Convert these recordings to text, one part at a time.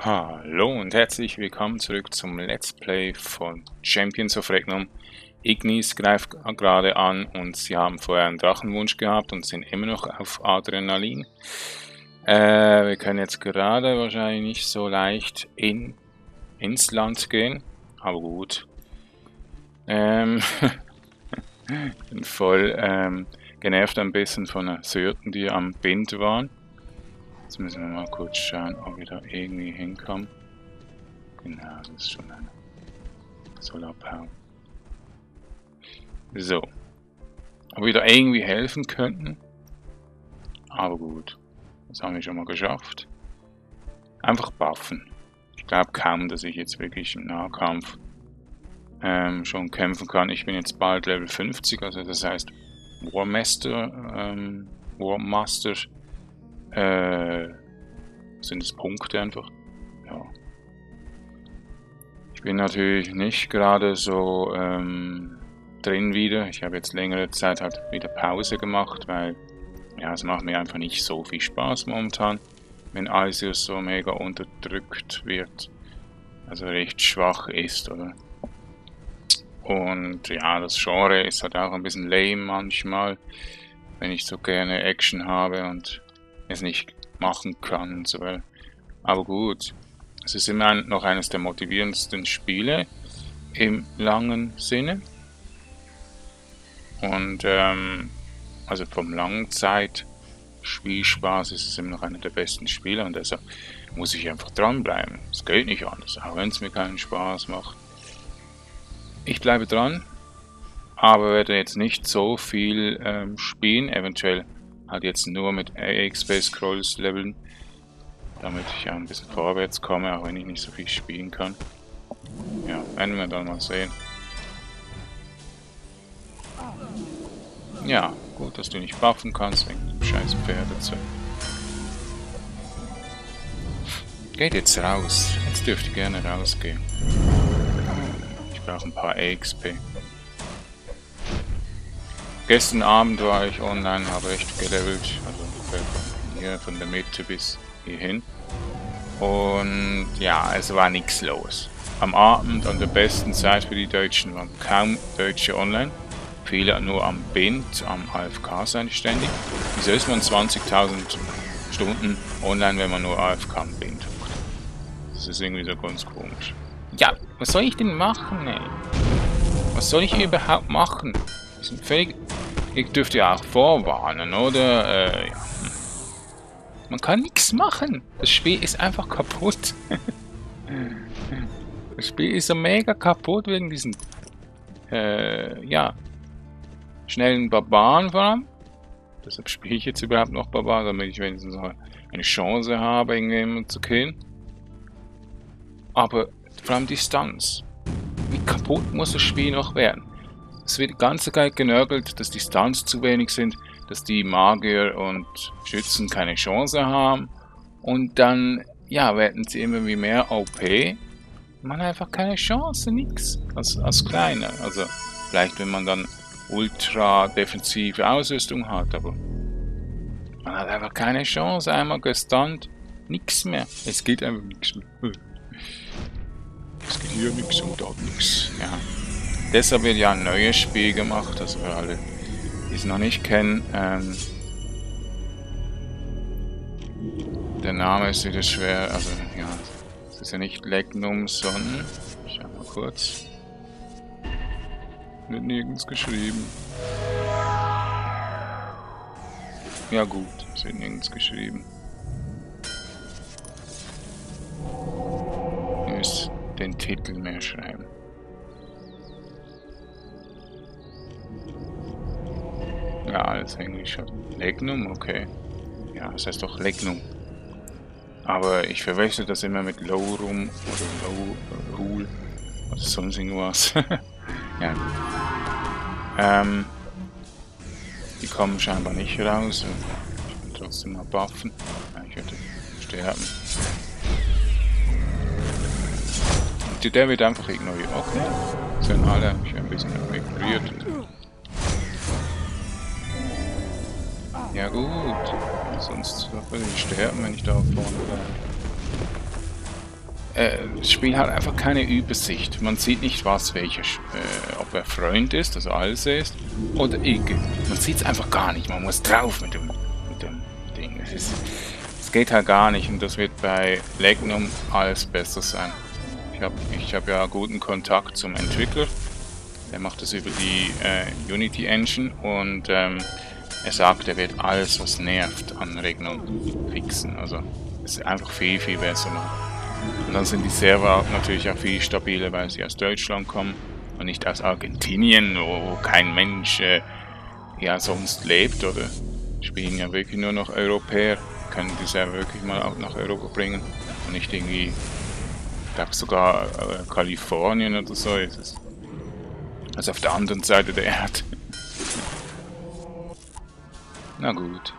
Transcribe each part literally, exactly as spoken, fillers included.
Hallo und herzlich willkommen zurück zum Let's Play von Champions of Regnum. Ignis greift gerade an und sie haben vorher einen Drachenwunsch gehabt und sind immer noch auf Adrenalin. Äh, wir können jetzt gerade wahrscheinlich nicht so leicht in, ins Land gehen, aber gut. Ähm, bin voll ähm, genervt ein bisschen von den Syrten, die am Bind waren. Jetzt müssen wir mal kurz schauen, ob wir da irgendwie hinkommen. Genau, das ist schon ein Solarpower. So. Ob wir da irgendwie helfen könnten. Aber gut. Das haben wir schon mal geschafft. Einfach buffen. Ich glaube kaum, dass ich jetzt wirklich im Nahkampf ähm, schon kämpfen kann. Ich bin jetzt bald Level fünfzig, also das heißt Warmaster, ähm, Warmaster. Äh, sind es Punkte einfach? Ja. Ich bin natürlich nicht gerade so ähm, drin wieder. Ich habe jetzt längere Zeit halt wieder Pause gemacht, weil ja, es macht mir einfach nicht so viel Spaß momentan, wenn Alsius so mega unterdrückt wird, also recht schwach ist, oder? Und ja, das Genre ist halt auch ein bisschen lame manchmal, wenn ich so gerne Action habe und es nicht machen kann und so weiter. Aber gut, es ist immer noch eines der motivierendsten Spiele im langen Sinne. Und ähm, also vom langen Zeit-Spielspaß ist es immer noch einer der besten Spiele und deshalb muss ich einfach dranbleiben. Es geht nicht anders, auch wenn es mir keinen Spaß macht. Ich bleibe dran, aber werde jetzt nicht so viel ähm, spielen, eventuell halt jetzt nur mit X-Space-Scrolls leveln, damit ich ein bisschen vorwärts komme, auch wenn ich nicht so viel spielen kann. Ja, werden wir dann mal sehen. Ja, gut, dass du nicht buffen kannst wegen dem scheiß Pferdezeug. Geht jetzt raus. Jetzt dürft ihr gerne rausgehen. Ich brauche ein paar X P. Gestern Abend war ich online, habe echt gelevelt, also ungefähr von hier, von der Mitte bis hierhin. Und ja, es war nichts los. Am Abend, an der besten Zeit für die Deutschen, waren kaum Deutsche online. Viele nur am Bind, am A F K sein ständig. Wieso ist man zwanzigtausend Stunden online, wenn man nur A F K am Bind macht? Das ist irgendwie so ganz komisch. Ja, was soll ich denn machen, ey? Was soll ich hier überhaupt machen? Völlig, ich dürfte ja auch vorwarnen, oder? Äh, ja. Man kann nichts machen. Das Spiel ist einfach kaputt. Das Spiel ist so mega kaputt wegen diesen äh, ja, schnellen Barbaren vor allem. Deshalb spiele ich jetzt überhaupt noch Barbaren, damit ich wenigstens noch eine Chance habe, irgendjemanden zu killen. Aber vor allem Distanz. Wie kaputt muss das Spiel noch werden? Es wird die ganze Zeit genörgelt, dass die Stunts zu wenig sind, dass die Magier und Schützen keine Chance haben und dann, ja, werden sie immer wie mehr O P. Man hat einfach keine Chance, nix, als, als Kleiner. Also, vielleicht wenn man dann ultra defensive Ausrüstung hat, aber man hat einfach keine Chance, einmal gestunt, nix mehr. Es geht einfach nichts mehr. Es geht hier nichts und dort nichts, ja. Deshalb wird ja ein neues Spiel gemacht, also für alle, die es noch nicht kennen. Ähm, der Name ist wieder schwer, also ja, es ist ja nicht Legnum, sondern... Schauen wir mal kurz. Wird nirgends geschrieben. Ja gut, es wird nirgends geschrieben. Ihr müsst den Titel mehr schreiben. Ja, alles Englisch. Legnum? Okay. Ja, das heißt doch Legnum. Aber ich verwechsel das immer mit Lowrum oder Lowrul oder sonst irgendwas. Ja. Ähm, die kommen scheinbar nicht raus. Ich will trotzdem mal buffen. Ja, ich werde sterben. Und der wird einfach ignoriert. Okay. Das sind alle. Ich werde ein bisschen ignoriert. Ja gut, sonst würde ich sterben, wenn ich da vorne bleibe. äh, Spiel hat einfach keine Übersicht. Man sieht nicht, was welcher, äh, ob er Freund ist, also alles ist, oder Ecke. Man sieht es einfach gar nicht. Man muss drauf mit dem, mit dem Ding. Es ist, es geht halt gar nicht und das wird bei Regnum alles besser sein. Ich habe ich hab ja guten Kontakt zum Entwickler. Der macht das über die äh, Unity Engine und ähm, er sagt, er wird alles, was nervt, an Regnum fixen. Also es ist einfach viel, viel besser machen. Und dann sind die Server natürlich auch viel stabiler, weil sie aus Deutschland kommen und nicht aus Argentinien, wo kein Mensch äh, ja sonst lebt, oder spielen ja wirklich nur noch Europäer, können die Server wirklich mal auch nach Europa bringen und nicht irgendwie, ich glaube sogar äh, Kalifornien oder so ist es. Also auf der anderen Seite der Erde. Na gut.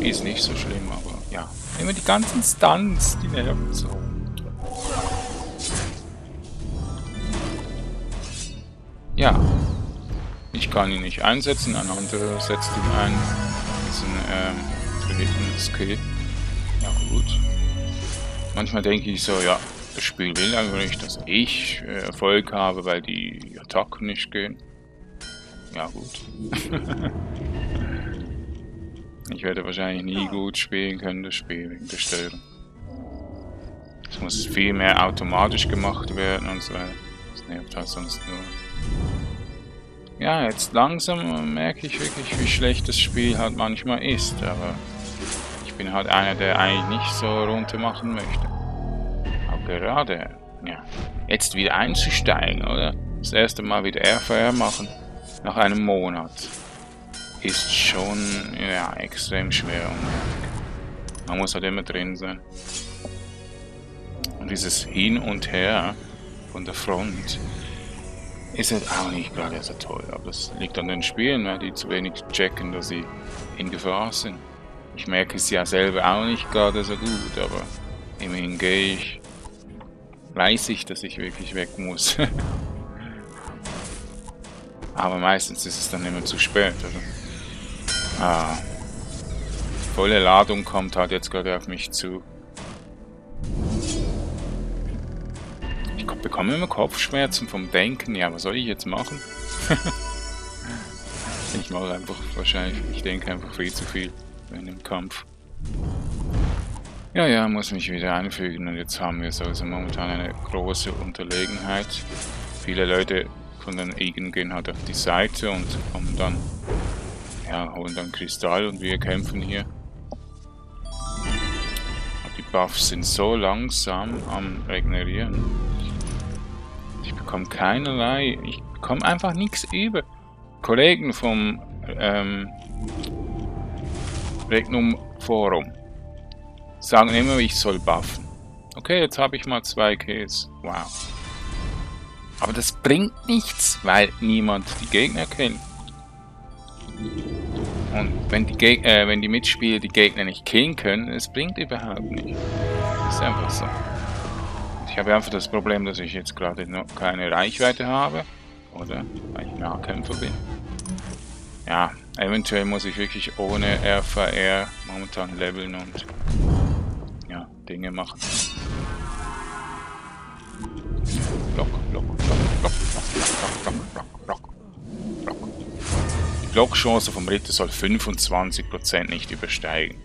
Ist nicht so schlimm, aber ja. Immer die ganzen Stunts, die nerven so. Ja. Ich kann ihn nicht einsetzen, ein anderer setzt ihn ein. Das ist ein ähm, dritten Skill. Ja gut. Manchmal denke ich so, ja, das Spiel will einfach nicht, dass ich äh, Erfolg habe, weil die Attacken nicht gehen. Ja gut. Ich werde wahrscheinlich nie gut spielen können, das Spiel wegen der Störung. Es muss viel mehr automatisch gemacht werden und so weiter. Das nervt halt sonst nur. Ja, jetzt langsam merke ich wirklich, wie schlecht das Spiel halt manchmal ist, aber ich bin halt einer, der eigentlich nicht so runter machen möchte. Aber gerade, ja, jetzt wieder einzusteigen, oder? Das erste Mal wieder R V R machen, nach einem Monat. Ist schon, ja, extrem schwer und man muss halt immer drin sein. Und dieses Hin und Her von der Front ist halt auch nicht gerade so toll. Aber das liegt an den Spielen, weil die zu wenig checken, dass sie in Gefahr sind. Ich merke es ja selber auch nicht gerade so gut, aber immerhin gehe ich, weiß ich, dass ich wirklich weg muss. Aber meistens ist es dann immer zu spät, oder? Ah, die volle Ladung kommt halt jetzt gerade auf mich zu. Ich bekomme immer Kopfschmerzen vom Denken. Ja, was soll ich jetzt machen? Ich mache einfach wahrscheinlich, ich denke einfach viel zu viel in dem Kampf. Ja, ja, muss mich wieder einfügen und jetzt haben wir sowieso momentan eine große Unterlegenheit. Viele Leute von den Egen gehen halt auf die Seite und kommen dann, ja, holen dann Kristall und wir kämpfen hier. Die Buffs sind so langsam am Regenerieren. Ich bekomme keinerlei, ich bekomme einfach nichts über. Kollegen vom ähm, Regnum Forum sagen immer, ich soll buffen. Okay, jetzt habe ich mal zwei Kills. Wow. Aber das bringt nichts, weil niemand die Gegner kennt. Und wenn die, Geg äh, wenn die Mitspieler die Gegner nicht killen können, es bringt überhaupt nichts. Das ist einfach so. Ich habe einfach das Problem, dass ich jetzt gerade noch keine Reichweite habe. Oder weil ich Nahkämpfer bin. Ja, eventuell muss ich wirklich ohne R V R momentan leveln und ja, Dinge machen. Block, Block, Block, Block, Block, Block, Block, Block, Block. Die Blockchance vom Ritter soll fünfundzwanzig Prozent nicht übersteigen.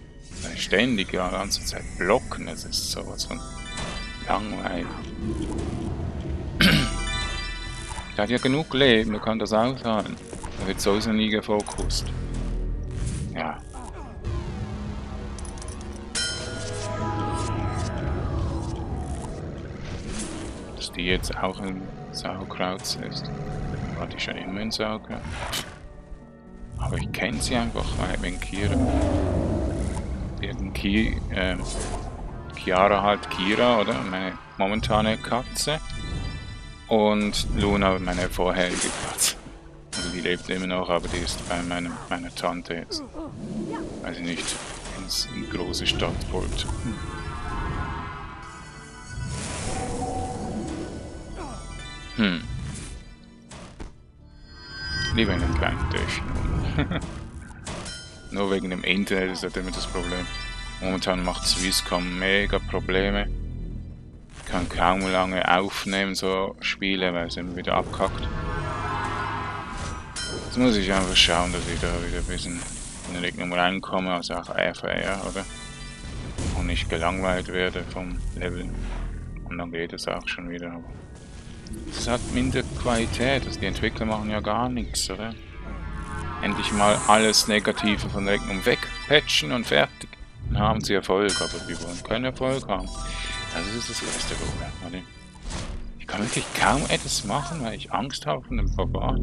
Ständig ja, die ganze Zeit blocken, das ist sowas von langweilig. Der hat ja genug Leben, der kann das aushalten. Da wird sowieso nie gefokust. Ja. Dass die jetzt auch in Sauerkraut ist. War die schon immer in Sauerkraut? Aber ich kenne sie einfach, weil wenn Kira... Irgendwie... Ähm, Chiara halt Kira, oder? Meine momentane Katze. Und Luna, meine vorherige Katze. Also die lebt immer noch, aber die ist bei meinem, meiner Tante jetzt. Weil sie nicht ins, in die große Stadt wollte. Hm. Hm. Lieber in einem kleinen Dörfchen. Nur wegen dem Internet ist das immer das Problem. Momentan macht SwissCom mega Probleme. Ich kann kaum lange aufnehmen, so Spiele, weil es immer wieder abkackt. Jetzt muss ich einfach schauen, dass ich da wieder ein bisschen in den Regnum reinkomme, also auch R A, oder? Und nicht gelangweilt werde vom Leveln. Und dann geht es auch schon wieder. Aber es hat minder Qualität, also die Entwickler machen ja gar nichts, oder? Endlich mal alles Negative von Regnum wegpatchen und fertig. Dann haben sie Erfolg, aber die wollen keinen Erfolg haben. Das ist das größte Problem. Ich kann wirklich kaum etwas machen, weil ich Angst habe vor einem Barbar.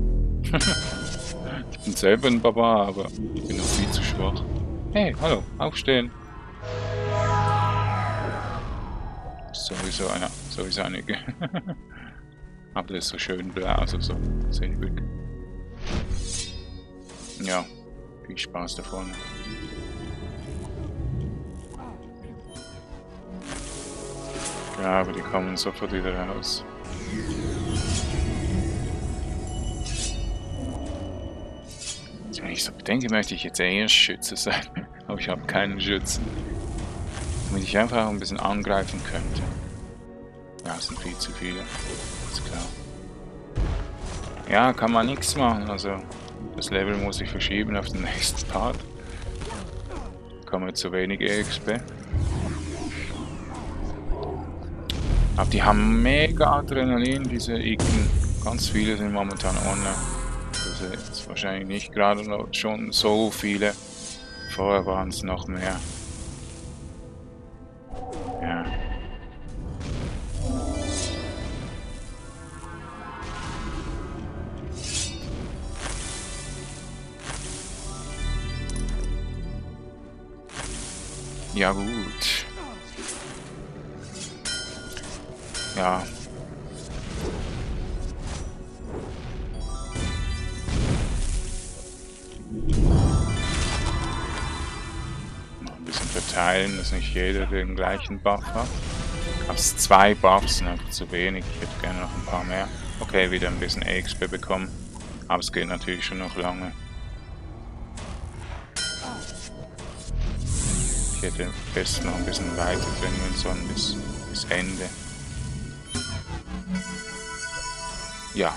Ich bin selber ein Barbar, aber ich bin noch viel zu schwach. Hey, hallo, aufstehen! Sowieso einer, sowieso einige. Aber das ist so schön blau, also so. Sehr gut. Ja, viel Spaß da vorne. Ja, aber die kommen sofort wieder raus. Wenn ich so bedenke, möchte ich jetzt eher Schütze sein. Aber ich habe keinen Schützen. Damit ich einfach ein bisschen angreifen könnte. Ja, es sind viel zu viele. Ist klar. Ja, kann man nichts machen. Also, das Level muss ich verschieben auf den nächsten Part. Kommen wir zu wenig E X P. Aber die haben mega Adrenalin, diese Iken. Ganz viele sind momentan online. Das sind jetzt wahrscheinlich nicht gerade noch schon so viele. Vorher waren es noch mehr. Ja. Ja gut. Ja. Noch ein bisschen verteilen, dass nicht jeder den gleichen Buff hat. Also zwei Buffs sind einfach zu wenig. Ich hätte gerne noch ein paar mehr. Okay, wieder ein bisschen E X P bekommen. Aber es geht natürlich schon noch lange. Ich hätte besten noch ein bisschen weiter drin sollen bis, bis Ende. Ja,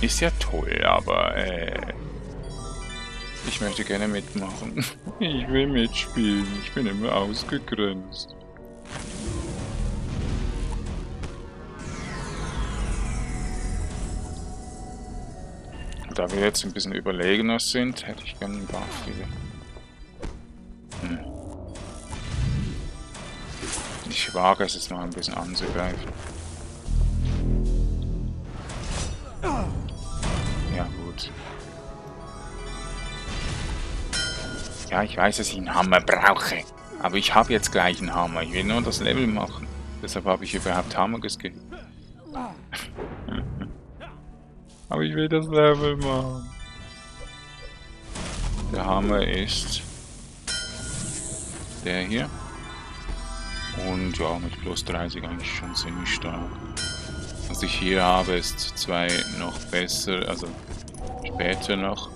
ist ja toll, aber äh, ich möchte gerne mitmachen. Ich will mitspielen, ich bin immer ausgegrenzt. Da wir jetzt ein bisschen überlegener sind, hätte ich gerne ein paar Fliege. Hm. Ich wage es jetzt mal ein bisschen anzugreifen. Ja, gut. Ja, ich weiß, dass ich einen Hammer brauche. Aber ich habe jetzt gleich einen Hammer. Ich will nur das Level machen. Deshalb habe ich überhaupt Hammer geskillt. Aber ich will das Level machen. Der Hammer ist der hier. Und ja, mit plus dreißig eigentlich schon ziemlich stark. Was ich hier habe, ist zwei noch besser, also später noch.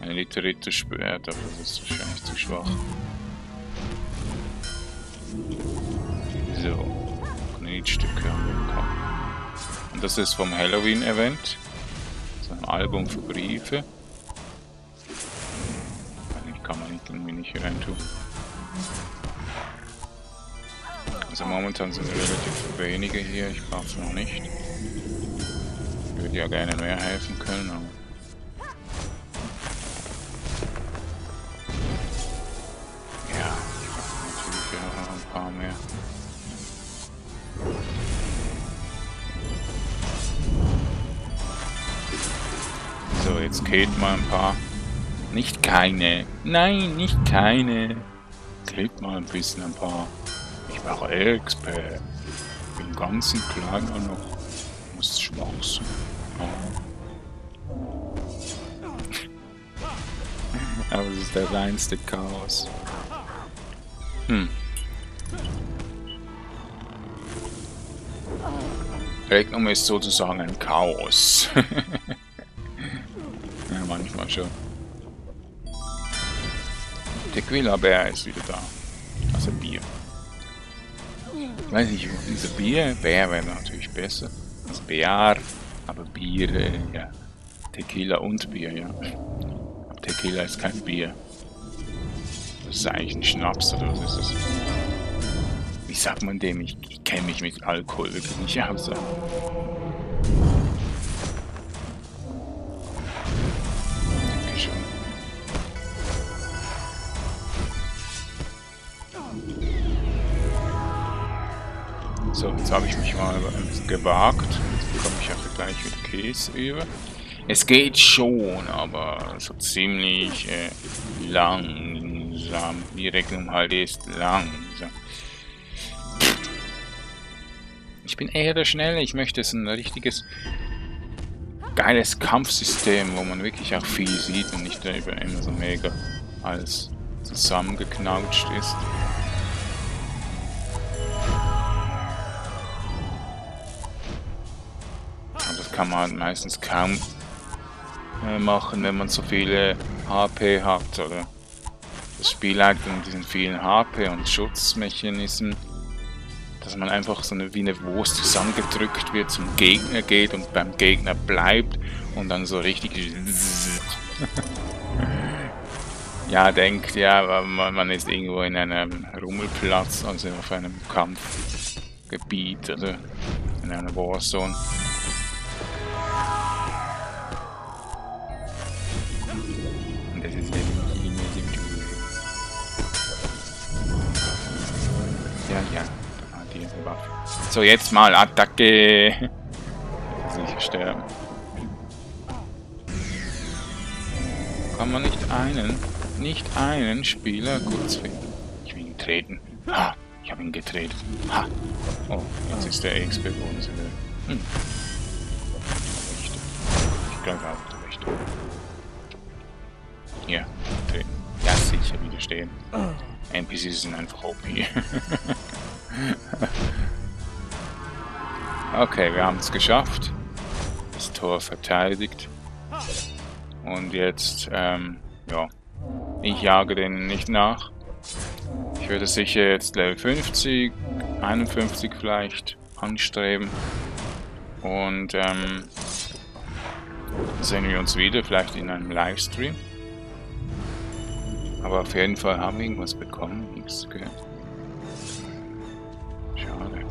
Ein Liter Ritter Schwert, aber das ist wahrscheinlich zu schwach. So, Knetstücke haben wir bekommen. Und das ist vom Halloween-Event. So ein Album für Briefe. Eigentlich kann man nicht irgendwie nicht rein tun. Also momentan sind relativ wenige hier, ich brauche es noch nicht. Ich würde ja gerne mehr helfen können, aber... Ja, ich brauche natürlich auch noch ein paar mehr. So, jetzt killt mal ein paar. Nicht keine! Nein, nicht keine! Killt mal ein bisschen ein paar. Ich brauche E X P. Den ganzen Klagen auch noch. Muss schwach sein. Oh. Aber es ist der reinste Chaos. Hm. Regnum ist sozusagen ein Chaos. Ja, manchmal schon. Tequila, aber er ist wieder da. Also Bier. Ich weiß nicht, dieser Bier, Bär wäre natürlich besser als Bär, aber Bier, äh, ja. Tequila und Bier, ja. Aber Tequila ist kein Bier. Das ist eigentlich ein Schnaps oder was ist das? Wie sagt man dem? Ich, ich kenne mich mit Alkohol wirklich nicht aus. So, jetzt habe ich mich mal gewagt. Jetzt bekomme ich also gleich wieder Käse über. Es geht schon, aber so ziemlich äh, langsam. Die Regnum halt ist langsam. Ich bin eher der Schnelle. Ich möchte es ein richtiges geiles Kampfsystem, wo man wirklich auch viel sieht und nicht über immer so mega alles zusammengeknautscht ist. Kann man meistens kaum äh, machen, wenn man so viele H P hat, oder? Das Spiel leidet an diesen vielen H P und Schutzmechanismen, dass man einfach so eine, wie eine Wurst zusammengedrückt wird, zum Gegner geht und beim Gegner bleibt und dann so richtig ja, denkt, ja, man, man ist irgendwo in einem Rummelplatz, also auf einem Kampfgebiet, oder in einer Warzone. So, jetzt mal Attacke! Sicher sterben. Kann man nicht einen, nicht einen Spieler kurz finden? Ich will ihn treten. Ha! Ich habe ihn getreten. Ha! Oh, jetzt ist der X P-Bonus wieder. Hm. Ich glaube auch, recht hoch. Ja, treten. Ja, sicher wieder stehen. N P Cs sind einfach O P. Okay, wir haben es geschafft. Das Tor verteidigt. Und jetzt, ähm, ja. Ich jage denen nicht nach. Ich würde sicher jetzt Level fünfzig, einundfünfzig vielleicht anstreben. Und, ähm, sehen wir uns wieder, vielleicht in einem Livestream. Aber auf jeden Fall haben wir irgendwas bekommen, nichts gehört. Schade.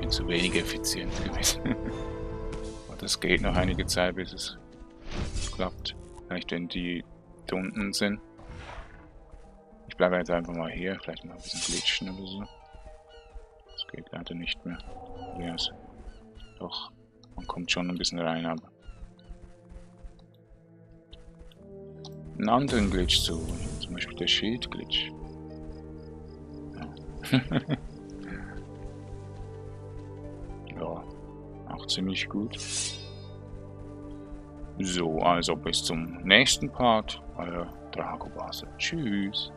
Bin zu wenig effizient gewesen. Aber das geht noch einige Zeit, bis es klappt. Vielleicht wenn die unten sind. Ich bleibe jetzt einfach mal hier, vielleicht mal ein bisschen glitschen oder so. Das geht leider nicht mehr. Ja, yes. Doch, man kommt schon ein bisschen rein, aber... einen anderen Glitch zu holen, zum Beispiel der Shield-Glitch. Ja. Ja, auch ziemlich gut. So, also bis zum nächsten Part. Euer Drago Basler. Tschüss.